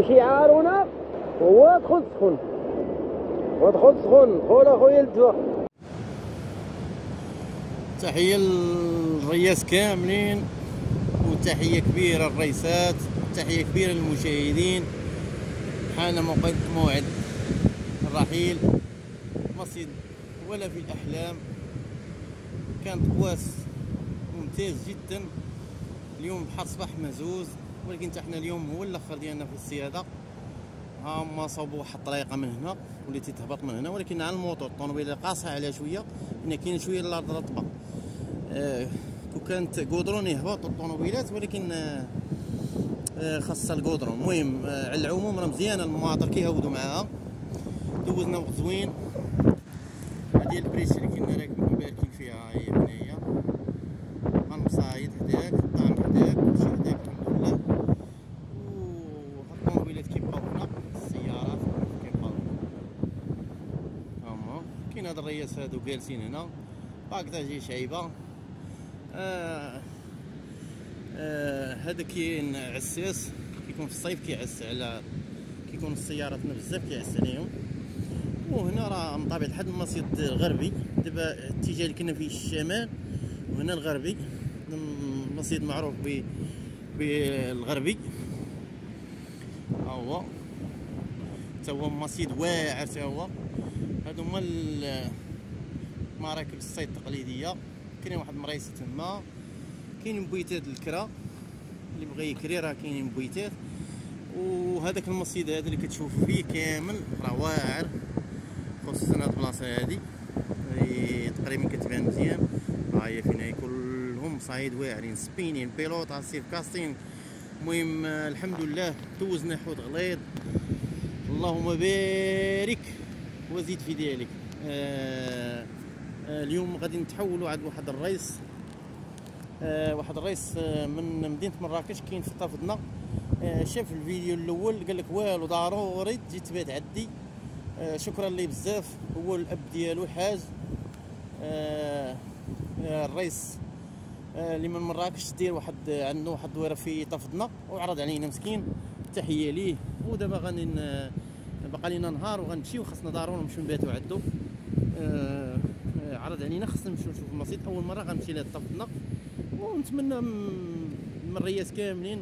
وشعارنا هو ادخل سخن، وادخل سخن، خذ اخويا لتوا. تحية للرياس كاملين، وتحية كبيرة للريسات، وتحية كبيرة للمشاهدين. حان موعد الرحيل، مصيد ولا في الأحلام. كانت قواس ممتاز جدا اليوم، بحر صباح مهزوز، ولكن حنا اليوم هو الاخر ديالنا في الصيادة. ها هما صابوا واحد الطريقة من هنا واللي تتهبط من هنا، ولكن على الموطور الطونوبيله قاصحة عليها شوية، هنا كاين شوية الأرض رطبة. كون كانت كودرون يهبطوا الطونوبيلات، ولكن خاصة الكودرون. المهم على العموم راه مزيانة المناطر كيهودوا معاها، دوزنا وقت زوين. هادي البريشة اللي كنا راكبين باركين فيها هي هنايا، غنصايد حداك، الطعم حداك، كلشي حداك الحمد لله. وهاد الطونوبيلات كيبقاو هنا، السيارات كيبقاو هنا، هاهما كاين هاد الرياس هادو جالسين هنا. هكذا جي شعيبة. هذا كاين عساس، كيكون في الصيف كيعس على، كيكون سياراتنا بزاف كيعس عليهم. وهنا راه من طبيعة الحال المصيد الغربي، دابا الاتجاه اللي كنا فيه الشمال وهنا الغربي، المصيد معروف بالغربي. ها هو تا هو مصيد واعر، تا هو هادو هما مراكب الصيد التقليدية. كاين واحد المريسة تما، كاين بويتات الكرا اللي بغى يكري راه كاينين بويتات. وهذاك المصيد هذا اللي كتشوف فيه كامل راه واعر، خصوصا هاد البلاصه هادي تقريبا كتبان مزيان. ها هي فينا كلهم صعيد واعرين، سبينينغ، بيلوطة، سيف كاستين. المهم الحمد لله دوزنا حوت غليظ، اللهم بارك وزيد في ذلك. اليوم غادي نتحولوا عند واحد الريس، واحد الريس من مدينه مراكش كاين في طرفنا. شاف الفيديو الاول قال لك والو ضروري تجي تبات عندي. شكرا ليه بزاف، هو الاب ديالو حاج الريس اللي من مراكش، دير واحد عنده واحد الدويره في طفدنا وعرض علينا مسكين. تحيه ليه. ودابا غادي بقى لينا نهار وغنمشيو، خاصنا ضروري نمشيو نباتو عندو. عرض علينا خاصنا نمشيو نشوفو المصيد، اول مره غنمشي لهاد طفدنا. ونتمنى من الرياس كاملين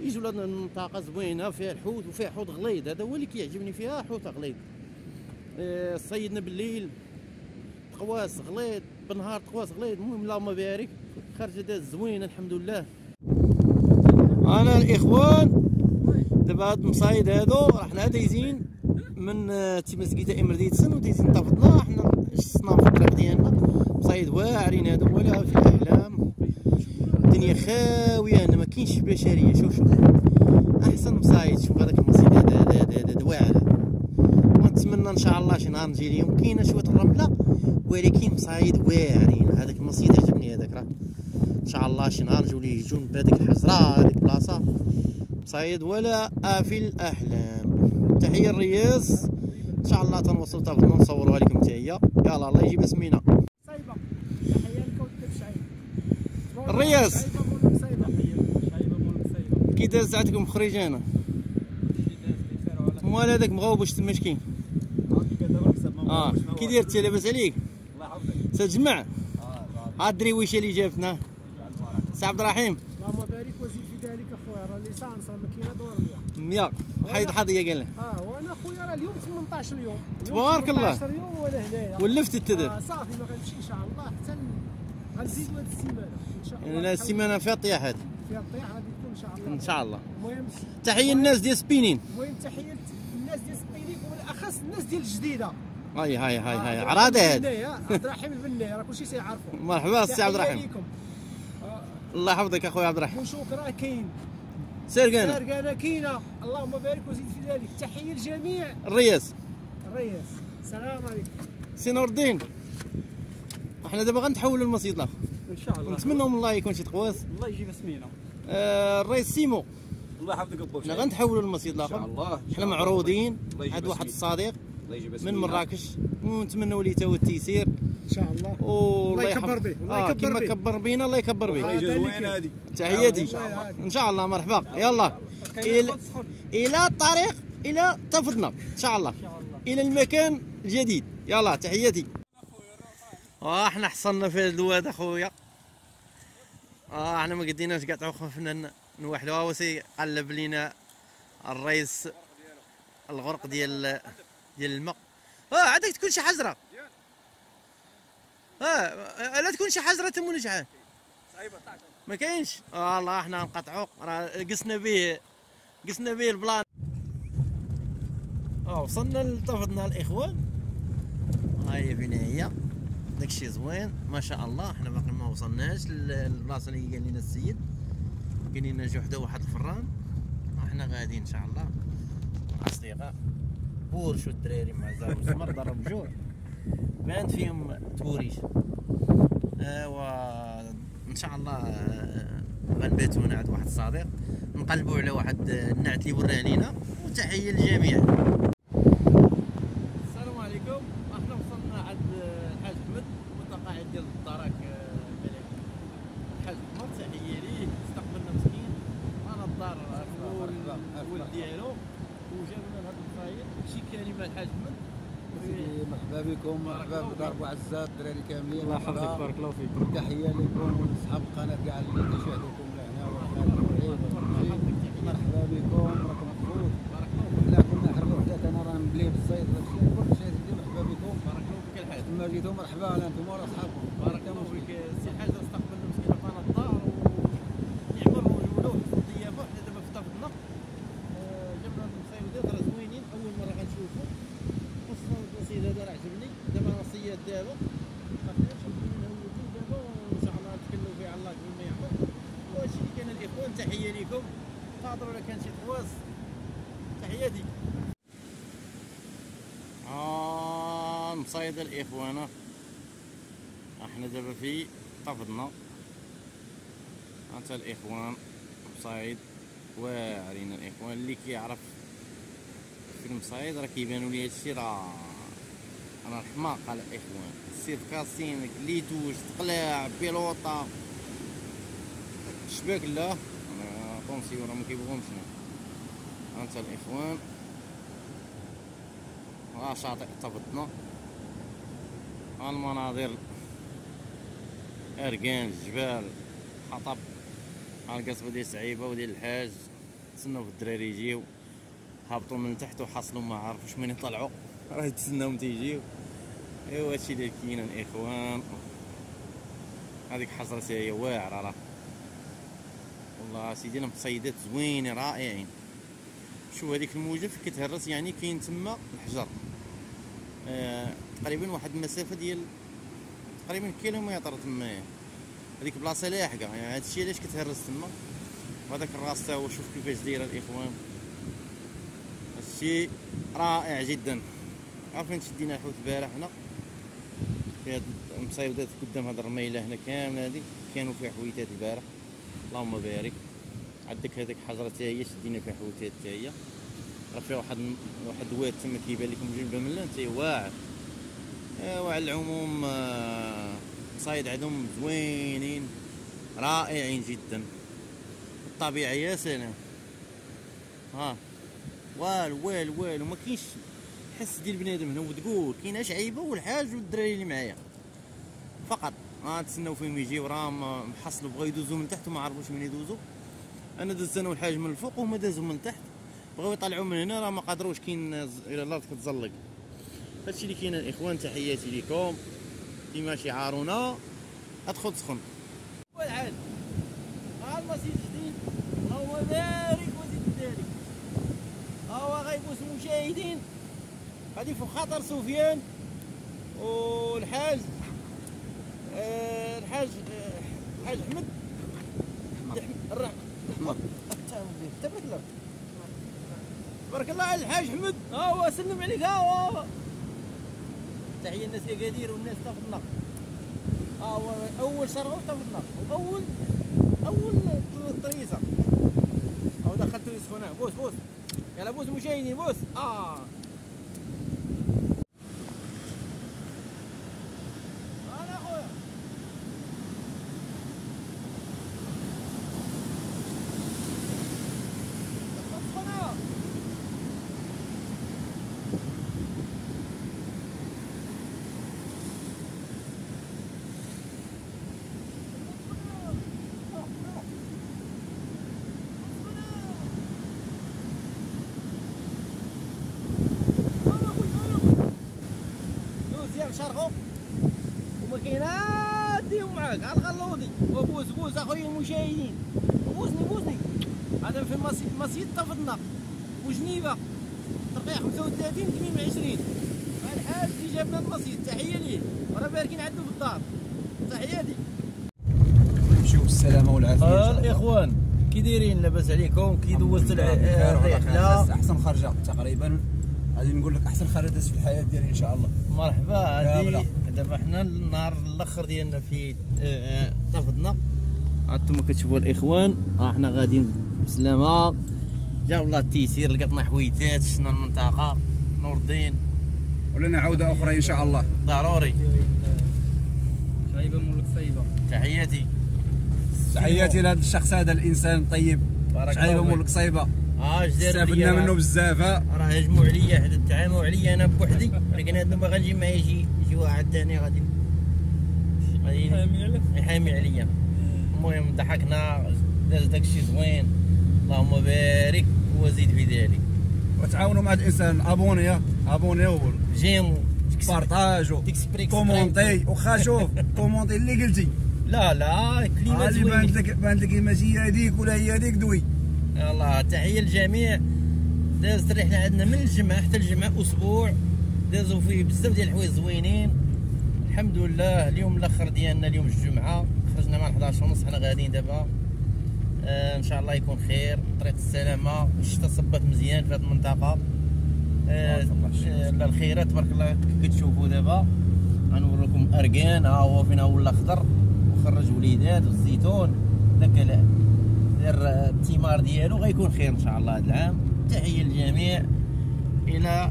يجوا لهاد المنطقه زوينه فيها الحوت، وفيها حوت غليظ، هذا هو اللي كيعجبني فيها، حوت غليظ. صيدنا بالليل تقواس غليظ، بالنهار تقواس غليظ. المهم اللهم بارك، خرجه داز زوينه الحمد لله. انا الاخوان دابا هاد المصايد هادو حنا دايزين من تيمسكيتا امرديتسن، ودايزين طفطنا. حنا شصنا في الطريق ديالنا مصايد واعرين هادو، ولا في الاحلام. الدنيا خاويه هنا، ما كاينش بشريه. شوف شوف احسن مصايد، شوف هذاك المصيد هذا واعر. ونتمنى ان شاء الله شي نهار نجي ليهم. كاينه شويه الرمله ولكن مصايد واعرين. هذاك المصيد عجبني هذاك، راه ان شاء الله شي نهار نجيو ليه جون بهذيك الحجره، هذيك البلاصه مصايد ولا في الاحلام. تحيه الرياس، ان شاء الله تنوصلوا طابلنا نصوروها لكم حتى هي. يلاه الله يجيب اسمينا الرياس. كي داز عندكم خريجانا؟ مال هذاك مغاوب واش تما شكين؟ كي داير انت؟ لاباس عليك؟ الله يحفظك. تجمع؟ ها الدريويشه اللي جابتنا سي عبد الرحيم، اللهم بارك وزيد في ذلك اخويا. راه ليسانس راه ما كاينه دور 100 حيد حظيه قال لها. وانا اخويا راه اليوم 18 يوم، تبارك الله 18 يوم ولا هنايا ولفت انت دابا. صافي ما غنمشي ان شاء الله حتى غنزيدو هاد السيمانه ان شاء الله. السيمانه فيها الطياح، هذه فيها الطياح غادي تكون ان شاء الله ان شاء الله. المهم تحيه الناس ديال سبينين، المهم تحيه الناس ديال سبينين، وبالاخص الناس ديال الجديده. هاي هاي هاي هاي عراضي هادي. عبد الرحيم البناي راه كلشي تيعرفو. مرحبا السي عبد الرحيم، الله يحفظك اخويا عبد الرحيم. وشوك راه كاين، سرقانه سرقانه كاينه، اللهم بارك وزيد في ذلك. تحيه لجميع الرياس. الرياس السلام عليكم سي نور الدين. احنا دابا غنتحولوا للمصيد الاخر ان شاء الله، نتمنوا من الله يكون شي تقواس، الله يجيب سمينا. الريس سيمو الله يحفظك ابو شعيب. غنتحولوا للمصيد الاخر ان شاء الله، حنا معروضين عند واحد الصديق من مراكش، ونتمنوا ليه تا هو التيسير ان شاء الله. الله يكبر به، الله يكبر به، كما كبر بينا الله يكبر به. تحياتي ان شاء الله. مرحبا يلا. الى الطريق الى تفضنا ان شاء الله الى المكان الجديد. يلا تحياتي. احنا حصلنا في هذا الواد اخويا. احنا ما قديناش كاع خوفنا نوحدو. هو سي قلب لينا الريس الغرق ديال الماء. عاد تكون شي حجره. لا تكون شي حجره تم ونجعان ما كاينش. الله احنا نقطعوا راه قسنا به البلان. وصلنا لتفضنا الاخوان. ها هي فين هي. داكشي زوين ما شاء الله. احنا باقي ما وصلناش للبلاصه اللي قال لنا السيد. كاين لنا جوج حدا واحد الفران. احنا غاديين ان شاء الله مع اصدقاء بورشو الدراري مع زار الزمر ضرب جوع بانت فيهم توريش. ايوا ان شاء الله غنباتو هنا عند واحد الصديق نقلبو على واحد النعت اللي وراه لينا. وتحيه للجميع. السلام عليكم. احنا وصلنا عند الحاج احمد متقاعد ديال الدرك الملكي. الحاج احمد تحيه ليه استقبلنا مسكين انا الدار الولد ديالو وجابنا لهاد الفاير. شي كلمه الحاج احمد. مرحبا بكم. مرحبا بدار بوعزة الدراري كاملين. الله يحفظك بارك الله فيك. تحية لكم ولصحاب القناة كاع اللي كيشاهدوكم لهنا مرحبا بكم راكم مبروك. إلا كنا حرقوا حداتنا راه مبلي بالزيت هادشي كلشي هادي. مرحبا بكم بارك الله فيك الحاج. تما جيتو مرحبا على انتم ورا صحابكم بارك الله فيك. سي حاجة استقبلنا مسكينة فانا الدار ونعمروا ونولوا في الضيافة. حنا دابا في طفلنا جبنا هاد المصايبات راه زوينين أول مرة غنشوفو. الرصيد هذا راه عجبني. دابا الرصيد دابا ماخايش نهودو دابا ان شاء الله نتكلموا فيه على الله قبل ما يعمر. وهادشي اللي كان الاخوان. تحيه ليكم. قادروا الا كان شي تواصل تحياتي. مصايده الاخوان. احنا دابا في طفضنا حتى الاخوان مصايد واعرين. الاخوان اللي كيعرف في المصايد راه كيبانوا لي هادشي راه انا الحماق على الاخوان. السيف كاسينك ليدوج تقلاع بيلوطة شباك لا طونسيو راه مكيبغوهمش هنا. انت الاخوان راه شاطئ تبطنا. ها المناظر اركان الجبال حطب. ها القصبة ديال شعيبة وديال الحاج. تسناو في الدراري يجيو هبطوا من تحت وحصلوا ما عرفوش منين طلعوا راه يتسناو تيجيو. ايوا هادشي اللي كاين الاخوان. هذيك حجره هي واعره راه والله سيدي. المصيدات زوينين رائعين. شوف هذيك الموجه كتهرس يعني كاين تما الحجر. تقريبا واحد المسافه ديال تقريبا كيلومتر تما. هذيك بلاصه لاحقه يعني هادشي علاش كتهرس تما. وهذاك الراس تا هو شوف كيفاش دايره الاخوان. شيء رائع جدا. عارفين شدينا الحوت البارح هنا في هاد المصايبات قدام هاد الرميله هنا كامله. هادي كانوا فيها حويتات البارح اللهم بارك. عندك هذيك الحجره حتى هي شدينا فيها حويتات حتى هي. راه فيها واحد واد تما كيبان لكم جنبها من لان تي واعر. وعلى العموم مصايد عندهم زوينين رائعين جدا. الطبيعه يا سلام. والو ما كاينش الحس ديال بنادم هنا. وتقول كاينه شعيبه والحاج والدراري اللي معايا فقط. تسناو فيهم يجيو راه محصلوا بغاو يدوزو من تحت وما عرفوش منين يدوزو. انا دزت انا والحاج من الفوق وهما دازو من تحت بغاو يطلعوا من هنا راه ما قدروش. كاين الى الارض كتزلق. هادشي اللي كاين الاخوان. تحياتي ليكم كيما شعارنا ادخل سخن. والعاد ها المصيد جديد هو بارك وزيد ذلك. هو غيبوس المشاهدين. غادي في خطر سفيان والحاج الحاج احمد الرحمة. تبارك الله تبارك الله على الحاج احمد. ها هو سلم عليك. ها هو تحية الناس اكادير والناس تفضنا. ها هو اول شرعو تفضنا اول طريسة. هاو دخل طريس هنا. بوس يلا بوس مشايني بوس. انا اخويا نشرخو وما كاين عاديهم معاك على الغلوضي وبوز بوز اخويا المشاهدين بوزني بوزني هذا في مسجد طفدنا وجنيبه ترقيع 35 28 الحاج اللي جابنا المسجد تحيه ليه راه باركين عندو في الدار تحيه ليه نمشيو بالسلامه والعافيه. الاخوان كي دايرين لاباس عليكم كي دوزت الرحله احسن خرجه تقريبا غادي نقول لك احسن خرجه دازت في الحياه ديالي ان شاء الله. مرحبا هادي دابا حنا النهار الاخر ديالنا في طفدنا هانتوما كتشوفوا الاخوان راه حنا غاديين بالسلامه جا والله التيسير لقاتنا حويتات شفنا المنطقه نور الدين ولنا عوده اخرى ان شاء الله ضروري. شعيبه مولك صايبه تحياتي تحياتي لهذا الشخص هذا الانسان الطيب شعيبه مولك صايبه استفدنا منه بزاف راه يجمعوا عليا حدا تعاموا عليا انا بوحدي ولكن هذا ما غنجي معايا يجي واحد ثاني غادي يحامي عليا. المهم ضحكنا داز داكشي زوين اللهم بارك وزيد في ذلك وتعاونوا مع الانسان ابونيو جيمو بارطاجو كومونتي واخا شوف كومونتي اللي قلتي لا كلمه زوينه بانت لك ماشي هذيك ولا هي هذيك دوي. يلاه تحيه للجميع. دازت الرحله عندنا من الجمعه حتى الجمعه اسبوع دازوا فيه بزاف ديال الحوايج زوينين الحمد لله. اليوم الاخر ديالنا اليوم الجمعه خرجنا مع 11:30 حنا غاديين دابا ان شاء الله يكون خير طريق السلامه. الشتا صبات مزيان في هذه المنطقه الخيرات تبارك الله كتشوفوا دابا غنوريكم اركان ها هو فين اول اخضر وخرج وليدات والزيتون داك الثمار ديالو غيكون خير ان شاء الله هذا العام. تحيه للجميع الى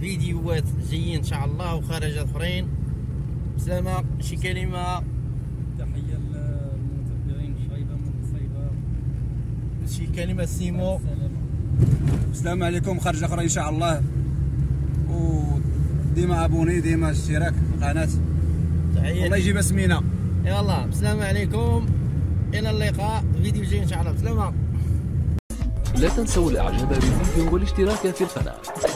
فيديوهات جايين ان شاء الله وخارجات اخرين بسلامه. شي كلمه تحيه للمتابعين شعيبه مصيبه شي كلمه سيمو السلام عليكم خرجه اخرى ان شاء الله وديما ابوني ديما اشتراك القناه الله يجيب سمينا. يلا بسلام عليكم الى اللقاء فيديو جاي ان شاء الله بسلامه. لا تنسوا الاعجاب بالفيديو والاشتراك في القناه.